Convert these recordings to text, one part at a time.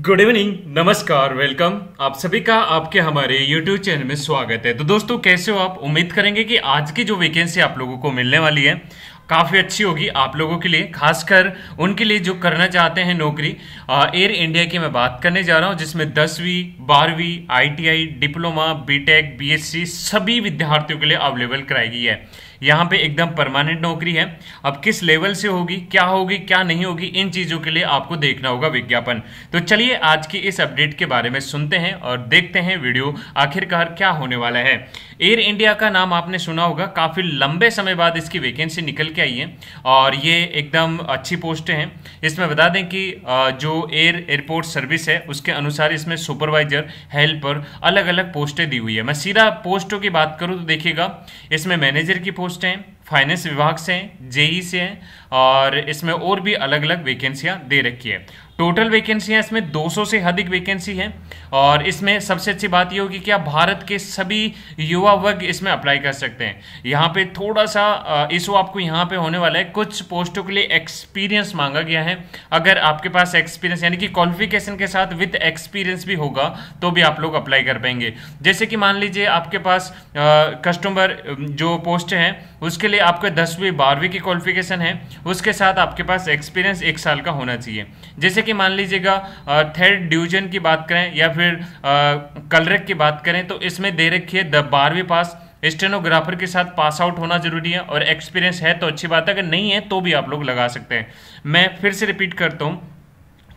Good evening, नमस्कार, welcome. आप सभी का आपके हमारे YouTube चैनल में स्वागत है। तो दोस्तों, कैसे हो आप? उम्मीद करेंगे कि आज की जो वैकेंसी आप लोगों को मिलने वाली है काफ़ी अच्छी होगी आप लोगों के लिए, खासकर उनके लिए जो करना चाहते हैं नौकरी। एयर इंडिया की मैं बात करने जा रहा हूं, जिसमें 10वीं, 12वीं, ITI, डिप्लोमा, BTech, BSc सभी विद्यार्थियों के लिए अवेलेबल कराई गई है। यहाँ पे एकदम परमानेंट नौकरी है। अब किस लेवल से होगी क्या नहीं होगी, इन चीज़ों के लिए आपको देखना होगा विज्ञापन। तो चलिए आज की इस अपडेट के बारे में सुनते हैं और देखते हैं वीडियो आखिरकार क्या होने वाला है। एयर इंडिया का नाम आपने सुना होगा, काफ़ी लंबे समय बाद इसकी वैकेंसी निकल के आई है और ये एकदम अच्छी पोस्टें हैं। इसमें बता दें कि जो एयरपोर्ट सर्विस है उसके अनुसार इसमें सुपरवाइजर, हेल्पर, अलग अलग पोस्टें दी हुई है। मैं सीधा पोस्टों की बात करूँ तो देखिएगा, इसमें मैनेजर की पोस्ट हैं, फाइनेंस विभाग से हैं, JE से हैं और इसमें और भी अलग अलग वैकेंसियां दे रखी है। टोटल वैकेंसियां इसमें 200 से अधिक वैकेंसी हैं और इसमें सबसे अच्छी बात यह होगी कि आप भारत के सभी युवा वर्ग इसमें अप्लाई कर सकते हैं। यहाँ पे थोड़ा सा इशू आपको यहाँ पे होने वाला है, कुछ पोस्टों के लिए एक्सपीरियंस मांगा गया है। अगर आपके पास एक्सपीरियंस यानी कि क्वालिफिकेशन के साथ विद एक्सपीरियंस भी होगा तो भी आप लोग अप्लाई कर पाएंगे। जैसे कि मान लीजिए आपके पास कस्टमर जो पोस्ट है उसके लिए आपके 10वीं 12वीं की क्वालिफिकेशन है, उसके साथ आपके पास एक्सपीरियंस 1 साल का होना चाहिए। जैसे कि मान लीजिएगा 3rd डिवीजन की बात करें या फिर कलरक की बात करें तो इसमें दे रखी है 12वीं पास, स्टेनोग्राफर के साथ पास आउट होना जरूरी है और एक्सपीरियंस है तो अच्छी बात है, अगर नहीं है तो भी आप लोग लगा सकते हैं। मैं फिर से रिपीट करता हूँ,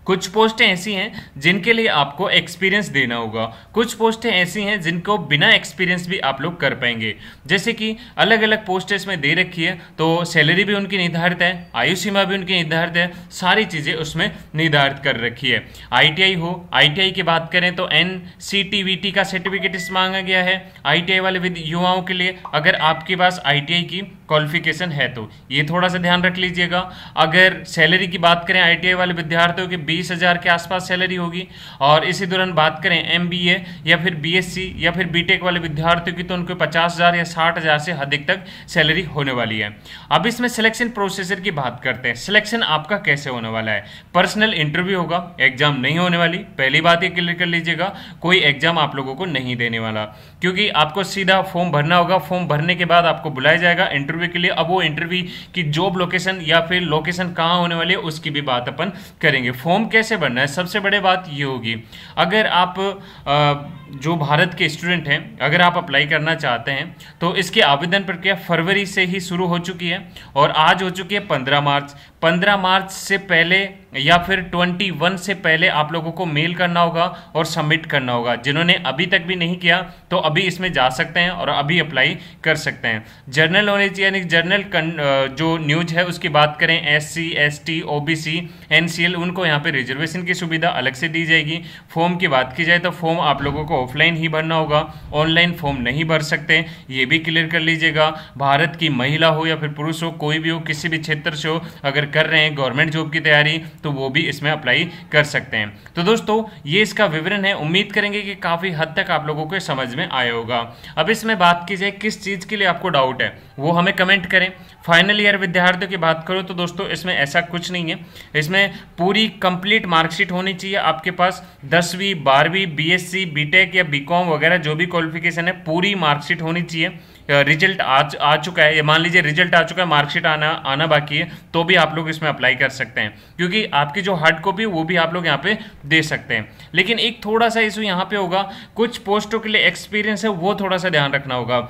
कुछ पोस्टें ऐसी हैं जिनके लिए आपको एक्सपीरियंस देना होगा, कुछ पोस्टें ऐसी हैं जिनको बिना एक्सपीरियंस भी आप लोग कर पाएंगे। जैसे कि अलग अलग पोस्टें इसमें दे रखी है तो सैलरी भी उनकी निर्धारित है, आयु सीमा भी उनकी निर्धारित है, सारी चीज़ें उसमें निर्धारित कर रखी है। ITI की बात करें तो NCTVT का सर्टिफिकेट इस मांगा गया है ITI वाले युवाओं के लिए, अगर आपके पास ITI की क्वालिफिकेशन है तो ये थोड़ा सा ध्यान रख लीजिएगा। अगर सैलरी की बात करें ITI वाले विद्यार्थियों की 20,000 के आसपास सैलरी होगी और इसी दौरान बात करें MBA या फिर BSc या फिर BTech वाले विद्यार्थियों की तो उनको 50,000 या 60,000 से अधिक तक सैलरी होने वाली है। अब इसमें सिलेक्शन प्रोसेसर की बात करते हैं, सिलेक्शन आपका कैसे होने वाला है। पर्सनल इंटरव्यू होगा, एग्जाम नहीं होने वाली, पहली बात ये क्लियर कर लीजिएगा, कोई एग्जाम आप लोगों को नहीं देने वाला, क्योंकि आपको सीधा फॉर्म भरना होगा। फॉर्म भरने के बाद आपको बुलाया जाएगा इंटरव्यू के लिए। अब वो इंटरव्यू की जॉब लोकेशन या फिर लोकेशन कहाँ होने वाली है उसकी भी बात अपन करेंगे। फॉर्म कैसे भरना है, सबसे बड़ी बात ये होगी, अगर आप जो भारत के स्टूडेंट हैं अगर आप अप्लाई करना चाहते हैं तो इसकी आवेदन प्रक्रिया फरवरी से ही शुरू हो चुकी है और आज हो चुकी है 15 मार्च। 15 मार्च से पहले या फिर 21 से पहले आप लोगों को मेल करना होगा और सबमिट करना होगा। जिन्होंने अभी तक भी नहीं किया तो अभी इसमें जा सकते हैं और अभी अप्लाई कर सकते हैं। जनरल नॉलेज यानी जनरल जो न्यूज है उसकी बात करें, SC ST OBC NCL उनको यहाँ पे रिजर्वेशन की सुविधा अलग से दी जाएगी। फॉर्म की बात की जाए तो फॉर्म आप लोगों को ऑफलाइन ही भरना होगा, ऑनलाइन फॉर्म नहीं भर सकते, ये भी क्लियर कर लीजिएगा। भारत की महिला हो या फिर पुरुष हो, कोई भी हो, किसी भी क्षेत्र से हो, अगर कर रहे हैं गवर्नमेंट जॉब की तैयारी तो वो भी इसमें अप्लाई कर सकते हैं। तो दोस्तों, ये इसका विवरण है, उम्मीद करेंगे कि काफ़ी हद तक आप लोगों को समझ में आया होगा। अब इसमें बात की जाए किस चीज़ के लिए आपको डाउट है वो हमें कमेंट करें। फाइनल ईयर विद्यार्थियों की बात करो तो दोस्तों इसमें ऐसा कुछ नहीं है, इसमें पूरी कंप्लीट मार्कशीट होनी चाहिए आपके पास। 10वीं 12वीं BSc BTech या BCom वगैरह जो भी क्वालिफिकेशन है पूरी मार्कशीट होनी चाहिए। रिजल्ट आ चुका है, मान लीजिए रिजल्ट आ चुका है, मार्कशीट आना बाकी है तो भी आप लोग इसमें अप्लाई कर सकते हैं, क्योंकि आपकी जो हार्ड कॉपी वो भी आप लोग यहाँ पे दे सकते हैं। लेकिन एक थोड़ा सा इशू यहाँ पे होगा, कुछ पोस्टों के लिए एक्सपीरियंस है वो थोड़ा सा ध्यान रखना होगा।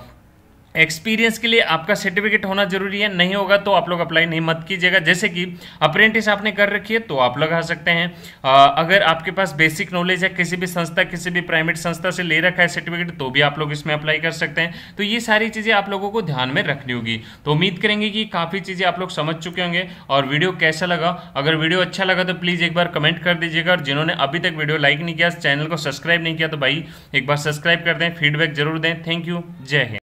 एक्सपीरियंस के लिए आपका सर्टिफिकेट होना जरूरी है, नहीं होगा तो आप लोग अप्लाई नहीं मत कीजिएगा। जैसे कि अप्रेंटिस आपने कर रखी है तो आप लगा सकते हैं। अगर आपके पास बेसिक नॉलेज है, किसी भी संस्था, किसी भी प्राइवेट संस्था से ले रखा है सर्टिफिकेट तो भी आप लोग इसमें अप्लाई कर सकते हैं। तो ये सारी चीज़ें आप लोगों को ध्यान में रखनी होगी। तो उम्मीद करेंगे कि काफ़ी चीज़ें आप लोग समझ चुके होंगे। और वीडियो कैसा लगा, अगर वीडियो अच्छा लगा तो प्लीज़ एक बार कमेंट कर दीजिएगा। और जिन्होंने अभी तक वीडियो लाइक नहीं किया, चैनल को सब्सक्राइब नहीं किया तो भाई एक बार सब्सक्राइब कर दें, फीडबैक जरूर दें। थैंक यू, जय हिंद।